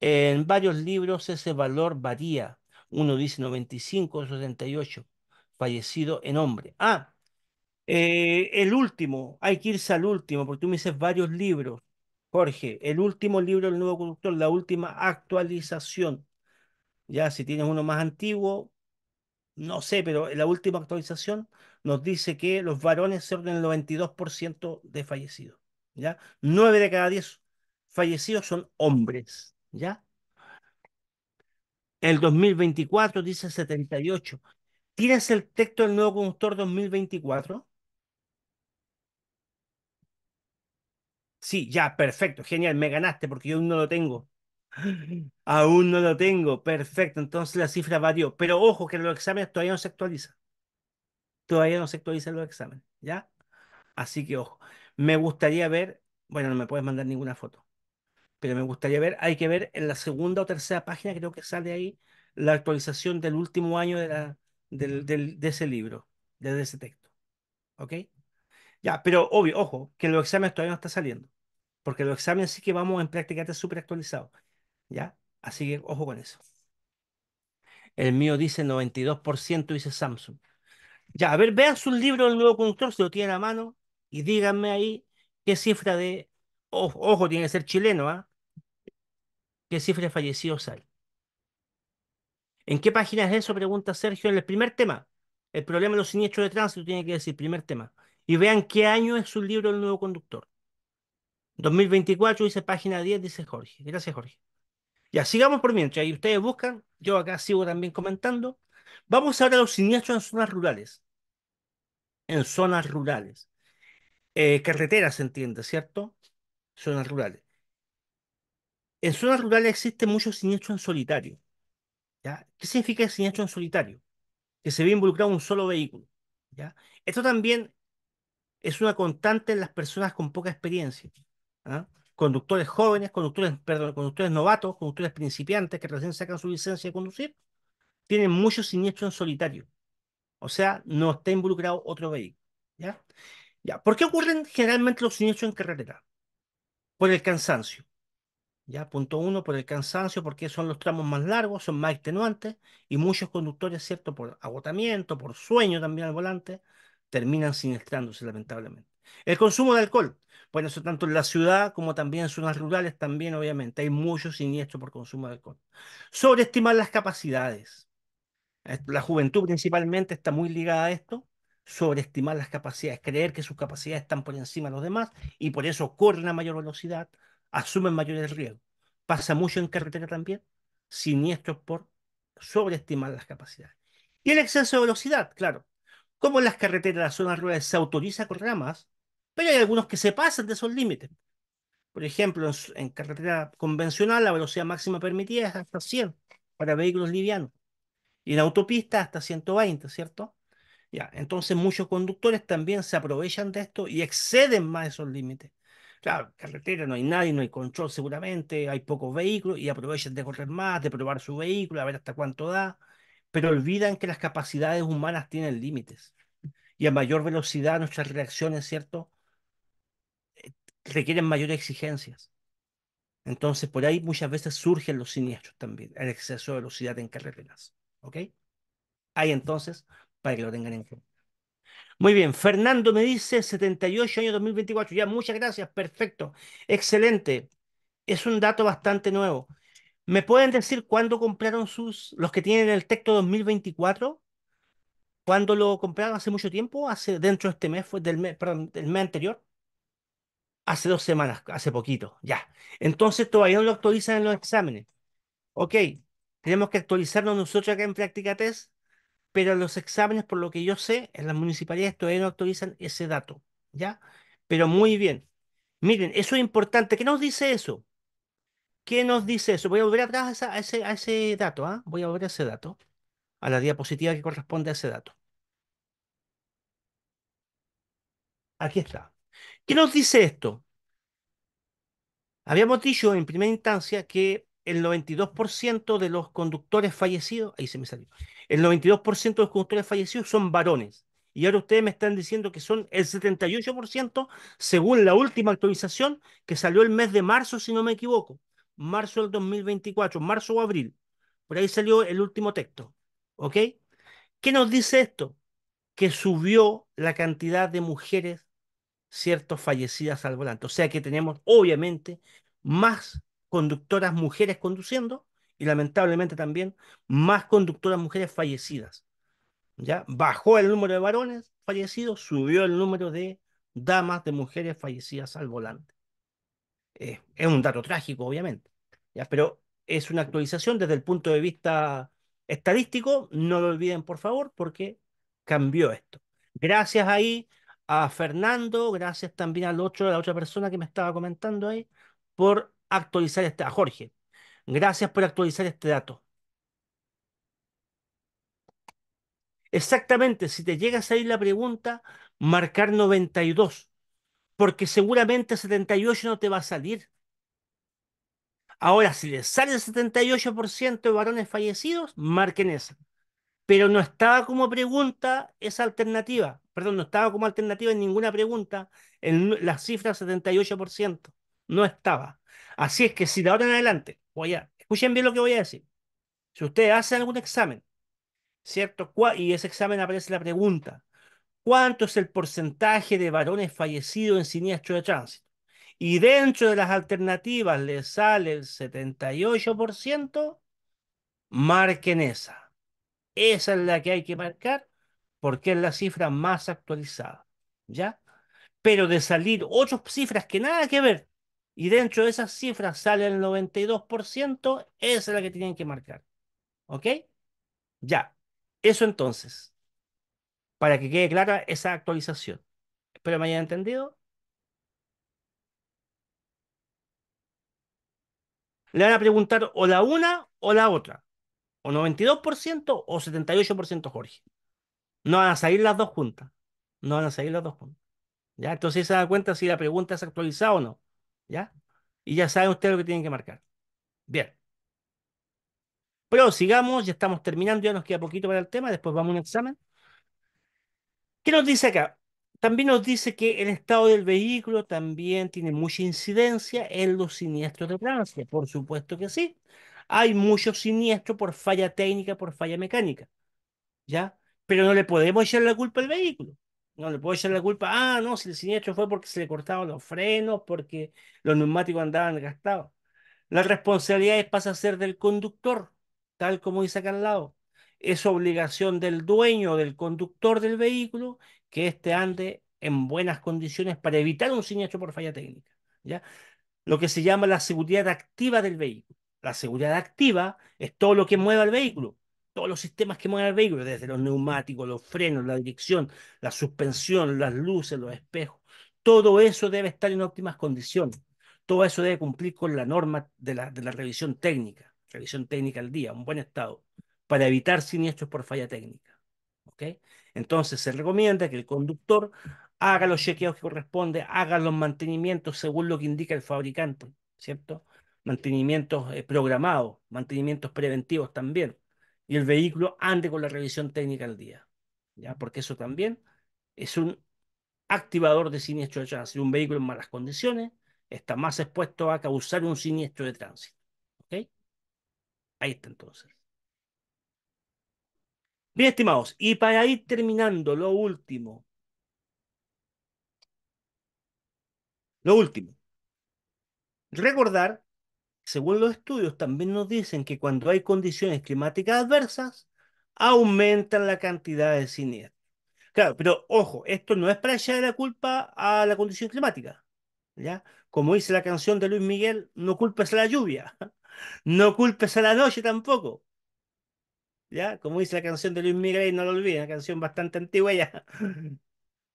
en varios libros ese valor varía. Uno dice 95, 78, fallecido en hombre. Ah, el último, hay que irse al último, porque tú me dices varios libros. Jorge, el último libro del Nuevo Conductor, la última actualización. Ya, si tienes uno más antiguo, no sé, pero en la última actualización nos dice que los varones se ordenan el 92% de fallecidos, ¿ya? 9 de cada 10 fallecidos son hombres, ¿ya? El 2024 dice 78. ¿Tienes el texto del Nuevo Conductor 2024? Sí, ya, perfecto, genial, me ganaste porque yo aún no lo tengo. Aún no lo tengo, perfecto, entonces la cifra varió. Pero ojo que los exámenes todavía no se actualizan. Todavía no se actualizan los exámenes, ¿ya? Así que ojo, me gustaría ver, bueno, no me puedes mandar ninguna foto, pero me gustaría ver, hay que ver en la segunda o tercera página, creo que sale ahí la actualización del último año de ese libro, de ese texto, ¿ok? Ya, pero obvio, ojo, que los exámenes todavía no están saliendo, porque los exámenes sí que vamos en prácticamente súper actualizados, ¿ya? Así que ojo con eso. El mío dice 92%, dice Samsung. Ya, a ver, vean su libro del Nuevo Conductor, si lo tienen a mano, y díganme ahí qué cifra de... Ojo, tiene que ser chileno, ¿ah? ¿Qué cifra de fallecidos hay? ¿En qué página es eso? Pregunta Sergio. En el primer tema. El problema de los siniestros de tránsito tiene que decir primer tema. Y vean qué año es su libro del Nuevo Conductor. 2024, dice página 10, dice Jorge. Gracias, Jorge. Ya, sigamos por mientras. Y ustedes buscan. Yo acá sigo también comentando. Vamos ahora a los siniestros en zonas rurales. En zonas rurales. Carreteras, se entiende, ¿cierto? Zonas rurales. En zonas rurales existe mucho siniestro en solitario. ¿Ya? ¿Qué significa el siniestro en solitario? Que se ve involucrado un solo vehículo. ¿Ya? Esto también es una constante en las personas con poca experiencia. ¿Ah? Conductores jóvenes, conductores novatos, conductores principiantes que recién sacan su licencia de conducir, tienen mucho siniestro en solitario. O sea, no está involucrado otro vehículo. ¿Ya? ¿Ya? ¿Por qué ocurren generalmente los siniestros en carretera? Por el cansancio. ¿Ya? Punto uno, por el cansancio, porque son los tramos más largos, son más extenuantes, y muchos conductores, ¿cierto?, por agotamiento, por sueño también al volante, terminan siniestrándose, lamentablemente. El consumo de alcohol. Bueno, eso tanto en la ciudad como también en zonas rurales, también obviamente hay mucho siniestro por consumo de alcohol. Sobreestimar las capacidades. La juventud principalmente está muy ligada a esto. Sobreestimar las capacidades, creer que sus capacidades están por encima de los demás y por eso corren a mayor velocidad, asumen mayores riesgos. Pasa mucho en carretera también, siniestros por sobreestimar las capacidades. Y el exceso de velocidad, claro. Como en las carreteras de las zonas rurales se autoriza a correr más, pero hay algunos que se pasan de esos límites. Por ejemplo, en carretera convencional la velocidad máxima permitida es hasta 100 para vehículos livianos. Y en autopista hasta 120, ¿cierto? Ya, entonces muchos conductores también se aprovechan de esto y exceden más esos límites. Claro, carretera no hay nadie, no hay control seguramente, hay pocos vehículos y aprovechan de correr más, de probar su vehículo, a ver hasta cuánto da, pero olvidan que las capacidades humanas tienen límites. Y a mayor velocidad nuestras reacciones, ¿cierto?, requieren mayores exigencias. Entonces por ahí muchas veces surgen los siniestros también, el exceso de velocidad en carreteras. ¿Ok? Ahí entonces, para que lo tengan en cuenta. Muy bien, Fernando me dice 78 años 2024. Ya, muchas gracias, perfecto, excelente. Es un dato bastante nuevo. ¿Me pueden decir cuándo compraron los que tienen el texto 2024? ¿Cuándo lo compraron? ¿Hace mucho tiempo? ¿Hace dentro de este mes? ¿Fue del mes, perdón, del mes anterior? Hace 2 semanas, hace poquito, ya. Entonces todavía no lo actualizan en los exámenes. Ok, tenemos que actualizarnos nosotros acá en PracticaTest. Pero los exámenes, por lo que yo sé, en las municipalidades todavía no actualizan ese dato, ¿ya? Pero muy bien. Miren, eso es importante. ¿Qué nos dice eso? ¿Qué nos dice eso? Voy a volver atrás a ese dato, ¿ah? Voy a volver a ese dato, a la diapositiva que corresponde a ese dato. Aquí está. ¿Qué nos dice esto? Habíamos dicho en primera instancia que el 92% de los conductores fallecidos, ahí se me salió, el 92% de los conductores fallecidos son varones. Y ahora ustedes me están diciendo que son el 78% según la última actualización que salió el mes de marzo, si no me equivoco. Marzo del 2024, marzo o abril. Por ahí salió el último texto. ¿Ok? ¿Qué nos dice esto? Que subió la cantidad de mujeres, cierto, fallecidas al volante. O sea que tenemos, obviamente, más conductoras mujeres conduciendo y lamentablemente también más conductoras mujeres fallecidas. ¿Ya? Bajó el número de varones fallecidos, subió el número de damas, de mujeres fallecidas al volante. Es un dato trágico, obviamente, ¿ya? Pero es una actualización desde el punto de vista estadístico. No lo olviden, por favor, porque cambió esto. Gracias ahí a Fernando, gracias también al otro, a la otra persona que me estaba comentando ahí, por actualizar a Jorge, gracias por actualizar este dato. Exactamente, si te llega a salir la pregunta, marcar 92, porque seguramente 78 no te va a salir. Ahora, si le sale el 78% de varones fallecidos, marquen esa. Pero no estaba como pregunta esa alternativa, perdón, no estaba como alternativa en ninguna pregunta en la cifra 78%, no estaba. Así es que si de ahora en adelante, escuchen bien lo que voy a decir. Si ustedes hacen algún examen, ¿cierto? Y ese examen aparece la pregunta, ¿cuánto es el porcentaje de varones fallecidos en siniestro de tránsito? Y dentro de las alternativas les sale el 78%, marquen esa. Esa es la que hay que marcar porque es la cifra más actualizada, ¿ya? Pero de salir otras cifras que nada que ver, y dentro de esas cifras sale el 92%, esa es la que tienen que marcar. ¿Ok? Ya. Eso entonces. Para que quede clara esa actualización. Espero me hayan entendido. Le van a preguntar o la una o la otra. O 92% o 78%, Jorge. No van a salir las dos juntas. No van a salir las dos juntas. ¿Ya? Entonces se da cuenta si la pregunta es actualizada o no. ¿Ya? Y ya saben ustedes lo que tienen que marcar. Bien. Pero sigamos, ya estamos terminando, ya nos queda poquito para el tema, después vamos a un examen. ¿Qué nos dice acá? También nos dice que el estado del vehículo también tiene mucha incidencia en los siniestros de tránsito. Por supuesto que sí. Hay muchos siniestros por falla técnica, por falla mecánica. ¿Ya? Pero no le podemos echar la culpa al vehículo. No le puedo echar la culpa, ah, no, si el siniestro fue porque se le cortaban los frenos, porque los neumáticos andaban gastados. La responsabilidad pasa a ser del conductor, tal como dice acá al lado. Es obligación del dueño, del conductor del vehículo, que éste ande en buenas condiciones para evitar un siniestro por falla técnica, ¿ya? Lo que se llama la seguridad activa del vehículo. La seguridad activa es todo lo que mueva el vehículo. todos los sistemas que mueven el vehículo, desde los neumáticos, los frenos, la dirección, la suspensión, las luces, los espejos, todo eso debe estar en óptimas condiciones. Todo eso debe cumplir con la norma de la revisión técnica al día, un buen estado, para evitar siniestros por falla técnica. ¿Ok? Entonces se recomienda que el conductor haga los chequeos que corresponde, haga los mantenimientos según lo que indica el fabricante, ¿cierto? Mantenimientos programados, mantenimientos preventivos también, y el vehículo ande con la revisión técnica al día, ¿ya? Porque eso también es un activador de siniestro de tránsito. Un vehículo en malas condiciones está más expuesto a causar un siniestro de tránsito. ¿Ok? Ahí está entonces. Bien, estimados, y para ir terminando, lo último. Lo último. Recordar, según los estudios, también nos dicen que cuando hay condiciones climáticas adversas, aumentan la cantidad de siniestros. Claro, pero ojo, esto no es para echarle la culpa a la condición climática, ¿ya? Como dice la canción de Luis Miguel, no culpes a la lluvia, no culpes a la noche tampoco, ¿ya? Como dice la canción de Luis Miguel, y no lo olviden, una canción bastante antigua ya.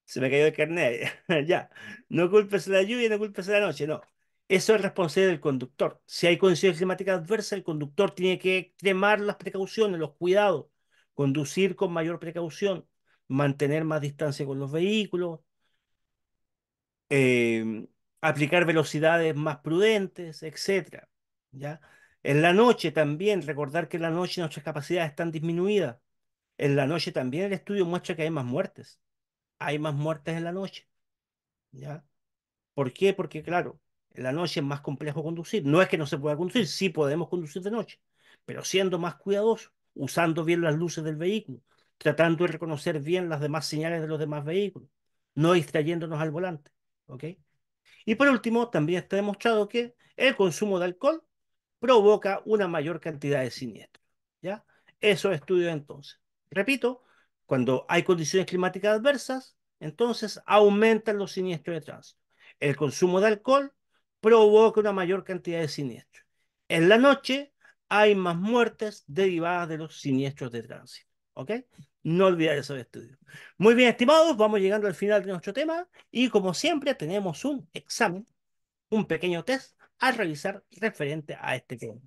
Se me cayó el carnet, ya. No culpes a la lluvia, no culpes a la noche, no. Eso es responsabilidad del conductor. Si hay condiciones climáticas adversas, el conductor tiene que extremar las precauciones, los cuidados, conducir con mayor precaución, mantener más distancia con los vehículos, aplicar velocidades más prudentes, etc. ¿Ya? En la noche también, recordar que en la noche nuestras capacidades están disminuidas. En la noche también el estudio muestra que hay más muertes. Hay más muertes en la noche. ¿Ya? ¿Por qué? Porque, claro, en la noche es más complejo conducir. No es que no se pueda conducir, sí podemos conducir de noche, pero siendo más cuidadosos, usando bien las luces del vehículo, tratando de reconocer bien las demás señales de los demás vehículos, no distrayéndonos al volante. ¿Ok? Y por último, también está demostrado que el consumo de alcohol provoca una mayor cantidad de siniestros. ¿Ya? Eso estudio entonces. Repito, cuando hay condiciones climáticas adversas, entonces aumentan los siniestros de tránsito. El consumo de alcohol provoca una mayor cantidad de siniestros. En la noche hay más muertes derivadas de los siniestros de tránsito. ¿Ok? No olvidar esos estudios. Muy bien, estimados, vamos llegando al final de nuestro tema y como siempre tenemos un examen, un pequeño test a realizar referente a este tema.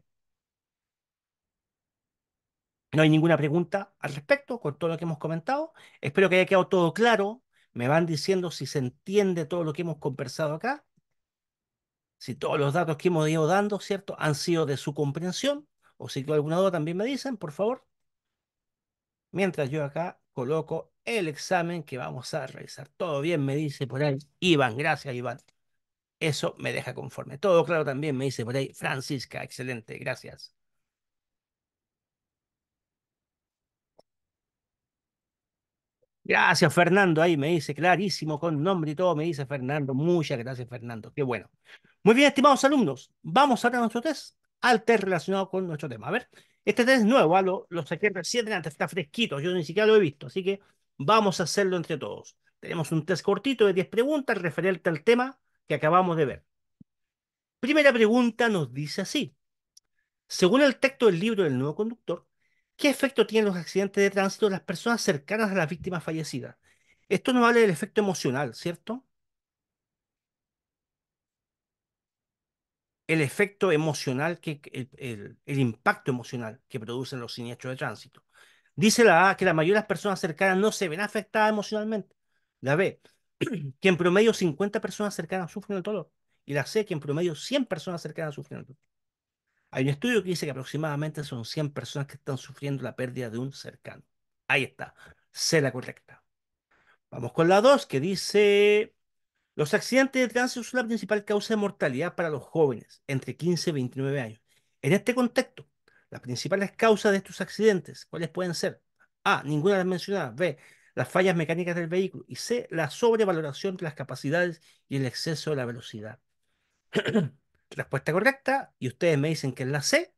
No hay ninguna pregunta al respecto con todo lo que hemos comentado. Espero que haya quedado todo claro. Me van diciendo si se entiende todo lo que hemos conversado acá. Si todos los datos que hemos ido dando, ¿cierto?, han sido de su comprensión, o si tienen alguna duda también me dicen, por favor. Mientras yo acá coloco el examen que vamos a realizar. Todo bien, me dice por ahí Iván. Gracias, Iván. Eso me deja conforme. Todo claro también, me dice por ahí Francisca. Excelente, gracias. Gracias, Fernando. Ahí me dice clarísimo, con nombre y todo, me dice Fernando. Muchas gracias, Fernando. Qué bueno. Muy bien, estimados alumnos. Vamos ahora a nuestro test, al test relacionado con nuestro tema. A ver, este test es nuevo, ¿eh? Lo saqué recién, antes está fresquito, yo ni siquiera lo he visto, así que vamos a hacerlo entre todos. Tenemos un test cortito de 10 preguntas referente al tema que acabamos de ver. Primera pregunta nos dice así. Según el texto del libro del Nuevo Conductor, ¿qué efecto tienen los accidentes de tránsito en las personas cercanas a las víctimas fallecidas? Esto nos habla del efecto emocional, ¿cierto? El efecto emocional, el impacto emocional que producen los siniestros de tránsito. Dice la A que la mayoría de las personas cercanas no se ven afectadas emocionalmente. La B, que en promedio 50 personas cercanas sufren el dolor. Y la C, que en promedio 100 personas cercanas sufren el dolor. Hay un estudio que dice que aproximadamente son 100 personas que están sufriendo la pérdida de un cercano. Ahí está, C la correcta. Vamos con la 2 que dice, los accidentes de tránsito son la principal causa de mortalidad para los jóvenes entre 15 y 29 años. En este contexto, las principales causas de estos accidentes, ¿cuáles pueden ser? A, ninguna de las mencionadas. B, las fallas mecánicas del vehículo. Y C, la sobrevaloración de las capacidades y el exceso de la velocidad. Respuesta correcta, y ustedes me dicen que es la C,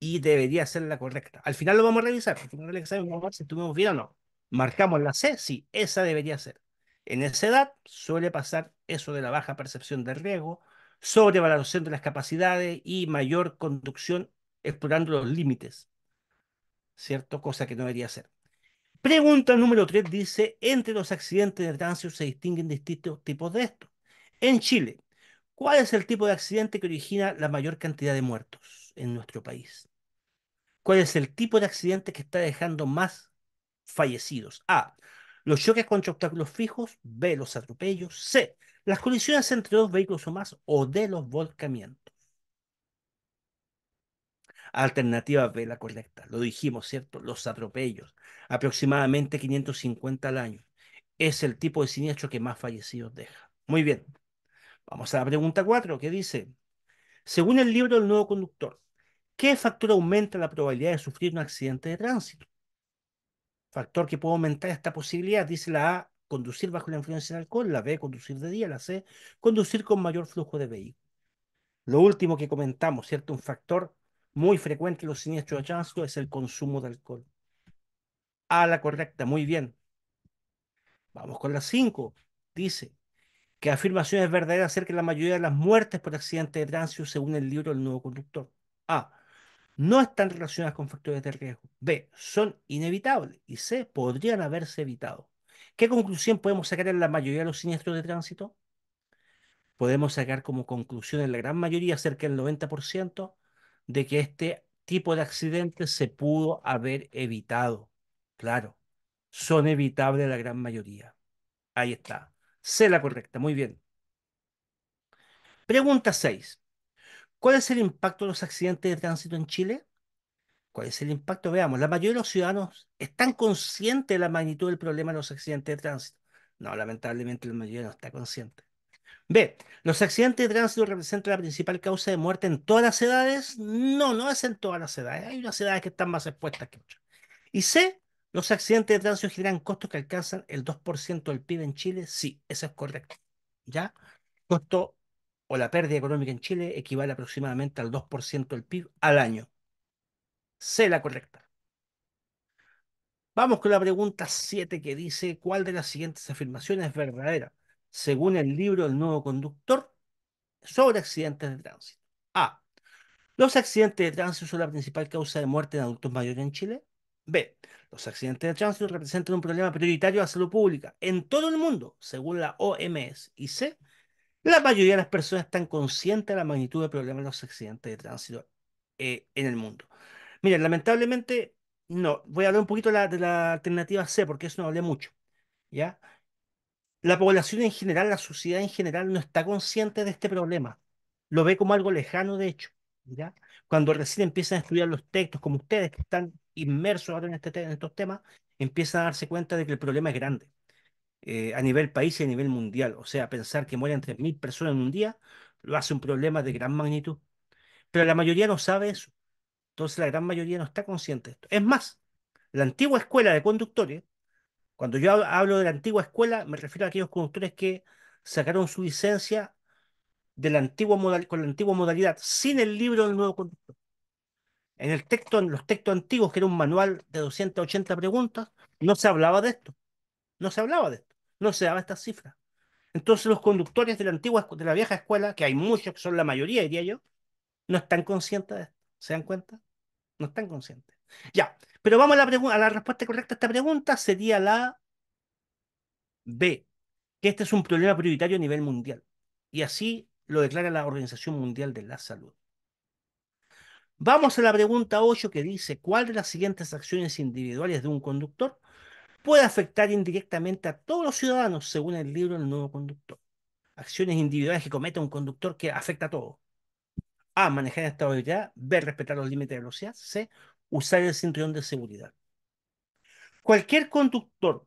y debería ser la correcta. Al final lo vamos a revisar, al final del examen vamos a ver si estuvimos bien o no. Marcamos la C, sí, esa debería ser. En esa edad suele pasar eso de la baja percepción de riesgo, sobrevaloración de las capacidades y mayor conducción explorando los límites. ¿cierto? Cosa que no debería ser. Pregunta número 3 dice, entre los accidentes de tránsito se distinguen distintos tipos de estos. En Chile, ¿cuál es el tipo de accidente que origina la mayor cantidad de muertos en nuestro país? ¿Cuál es el tipo de accidente que está dejando más fallecidos? A. Los choques contra obstáculos fijos. B. Los atropellos. C. Las colisiones entre dos vehículos o más. O D. Los volcamientos. Alternativa B, la correcta. Lo dijimos, ¿cierto? Los atropellos. Aproximadamente 550 al año. Es el tipo de siniestro que más fallecidos deja. Muy bien. Vamos a la pregunta 4, que dice, según el libro El Nuevo Conductor, ¿qué factor aumenta la probabilidad de sufrir un accidente de tránsito? Factor que puede aumentar esta posibilidad, dice la A, conducir bajo la influencia del alcohol, la B, conducir de día, la C, conducir con mayor flujo de vehículos. Lo último que comentamos, ¿cierto? Un factor muy frecuente en los siniestros de tránsito es el consumo de alcohol. A, la correcta, muy bien. Vamos con la 5, dice, ¿qué afirmación es verdadera acerca de la mayoría de las muertes por accidentes de tránsito según el libro El Nuevo Conductor? A, no están relacionadas con factores de riesgo. B, son inevitables. Y C, podrían haberse evitado. ¿Qué conclusión podemos sacar en la mayoría de los siniestros de tránsito? Podemos sacar como conclusión en la gran mayoría, cerca del 90%, de que este tipo de accidente se pudo haber evitado. Claro, son evitables la gran mayoría. Ahí está. C, la correcta. Muy bien. Pregunta 6. ¿Cuál es el impacto de los accidentes de tránsito en Chile? ¿Cuál es el impacto? Veamos, la mayoría de los ciudadanos están conscientes de la magnitud del problema de los accidentes de tránsito. No, lamentablemente la mayoría no está consciente. B, ¿los accidentes de tránsito representan la principal causa de muerte en todas las edades? No, no es en todas las edades. Hay unas edades que están más expuestas que otras. Y C, ¿los accidentes de tránsito generan costos que alcanzan el 2% del PIB en Chile? Sí, eso es correcto. ¿Ya? Costo o la pérdida económica en Chile equivale aproximadamente al 2% del PIB al año. C, la correcta. Vamos con la pregunta 7 que dice, ¿cuál de las siguientes afirmaciones es verdadera según el libro El Nuevo Conductor sobre accidentes de tránsito? A, ¿los accidentes de tránsito son la principal causa de muerte en adultos mayores en Chile? B, ¿los accidentes de tránsito representan un problema prioritario a la salud pública en todo el mundo según la OMS? Y C, la mayoría de las personas están conscientes de la magnitud del problema de los accidentes de tránsito en el mundo. Miren, lamentablemente, no. Voy a hablar un poquito de la alternativa C, porque eso no hablé mucho. ¿Ya? La población en general, la sociedad en general, no está consciente de este problema. Lo ve como algo lejano, de hecho. ¿Ya? Cuando recién empiezan a estudiar los textos, como ustedes que están inmersos ahora en estos temas, empiezan a darse cuenta de que el problema es grande. A nivel país y a nivel mundial. O sea, pensar que mueren 3.000 personas en un día lo hace un problema de gran magnitud. Pero la mayoría no sabe eso. Entonces la gran mayoría no está consciente de esto. Es más, la antigua escuela de conductores, cuando yo hablo de la antigua escuela, me refiero a aquellos conductores que sacaron su licencia de la antigua con la antigua modalidad, sin el libro del nuevo conductor. En el texto, en los textos antiguos, que era un manual de 280 preguntas, no se hablaba de esto. No se hablaba de esto. No se daba estas cifras. Entonces los conductores de la vieja escuela, que hay muchos, que son la mayoría, diría yo, no están conscientes de esto. ¿Se dan cuenta? No están conscientes. Ya, pero vamos a la respuesta correcta a esta pregunta, sería la B, que este es un problema prioritario a nivel mundial. Y así lo declara la Organización Mundial de la Salud. Vamos a la pregunta 8, que dice, ¿cuál de las siguientes acciones individuales de un conductor puede afectar indirectamente a todos los ciudadanos según el libro El Nuevo Conductor? Acciones individuales que cometa un conductor que afecta a todos. A, manejar en estado de ebriedad. B, respetar los límites de velocidad. C, usar el cinturón de seguridad. Cualquier conductor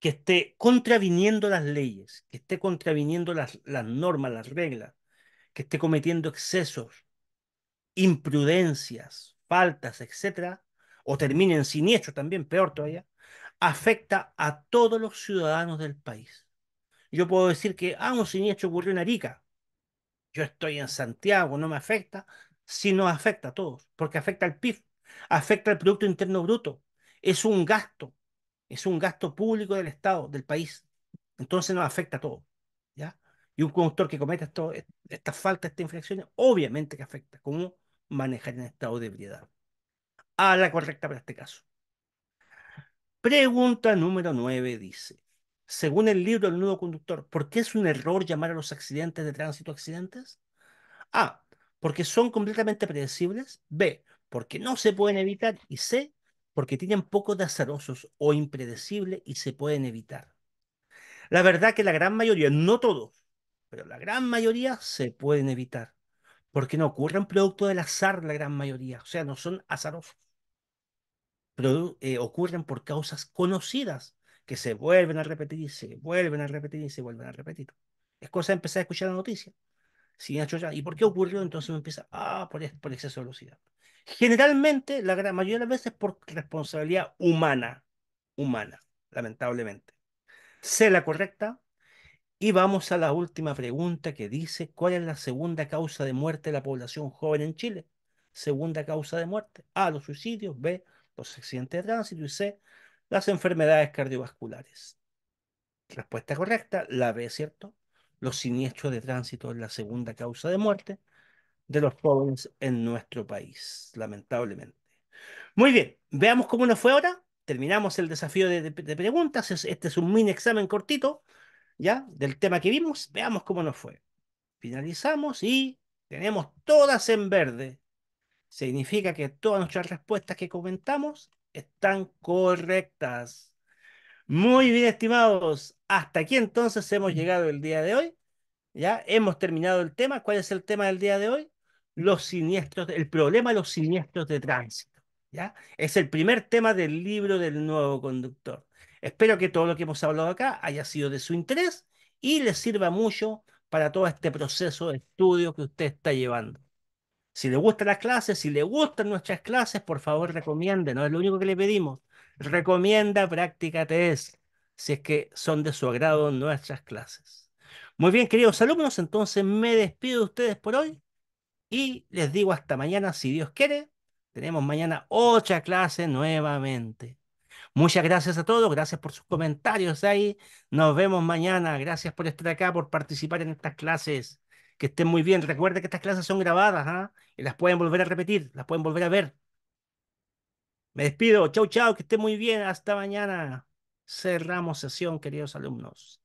que esté contraviniendo las leyes, que esté contraviniendo las normas, las reglas, que esté cometiendo excesos, imprudencias, faltas, etcétera, o termine en siniestro también, peor todavía, afecta a todos los ciudadanos del país. Yo puedo decir que, un siniestro ocurrió en Arica, yo estoy en Santiago, no me afecta, sí nos afecta a todos, porque afecta al PIB, afecta al Producto Interno Bruto, es un gasto público del Estado, del país, entonces nos afecta a todos, ¿ya? Y un conductor que cometa estas faltas, estas infracciones, obviamente que afecta, como manejar en estado de ebriedad. a la correcta para este caso. Pregunta número 9 dice, según el libro El Nuevo Conductor, ¿por qué es un error llamar a los accidentes de tránsito accidentes? A, porque son completamente predecibles. B, porque no se pueden evitar. Y C, porque tienen poco de azarosos o impredecibles y se pueden evitar. La verdad que la gran mayoría, no todos, pero la gran mayoría se pueden evitar, porque no ocurren producto del azar la gran mayoría, o sea, no son azarosos. Pero, ocurren por causas conocidas, que se vuelven a repetir, se vuelven a repetir y se vuelven a repetir. Es cosa de empezar a escuchar la noticia. Si Nacho ya, ¿y por qué ocurrió? Entonces uno empieza, por exceso de velocidad. Generalmente, la gran mayoría de las veces por responsabilidad humana, lamentablemente. Sé la correcta. Y vamos a la última pregunta que dice, ¿cuál es la segunda causa de muerte de la población joven en Chile? Segunda causa de muerte. A, los suicidios. B, los accidentes de tránsito. Y C, las enfermedades cardiovasculares. Respuesta correcta, la B, ¿cierto? Los siniestros de tránsito es la segunda causa de muerte de los jóvenes en nuestro país, lamentablemente. Muy bien, veamos cómo nos fue ahora. Terminamos el desafío de preguntas. Este es un mini examen cortito, ¿ya? Del tema que vimos. Veamos cómo nos fue. Finalizamos y tenemos todas en verde. Significa que todas nuestras respuestas que comentamos están correctas. Muy bien, estimados. Hasta aquí entonces hemos llegado el día de hoy. Ya hemos terminado el tema. ¿Cuál es el tema del día de hoy? Los siniestros, el problema de los siniestros de tránsito. ¿Ya? Es el primer tema del libro del Nuevo Conductor. Espero que todo lo que hemos hablado acá haya sido de su interés y les sirva mucho para todo este proceso de estudio que usted está llevando. Si le gustan las clases, si le gustan nuestras clases, por favor recomienden, no es lo único que le pedimos. Recomienda Práctica Test, si es que son de su agrado nuestras clases. Muy bien, queridos alumnos, entonces me despido de ustedes por hoy y les digo hasta mañana, si Dios quiere. Tenemos mañana 8 clases nuevamente. Muchas gracias a todos, gracias por sus comentarios ahí. Nos vemos mañana, gracias por estar acá, por participar en estas clases. Que estén muy bien. Recuerden que estas clases son grabadas, ¿ah? Y las pueden volver a repetir, las pueden volver a ver. Me despido. Chau, chau. Que estén muy bien. Hasta mañana. Cerramos sesión, queridos alumnos.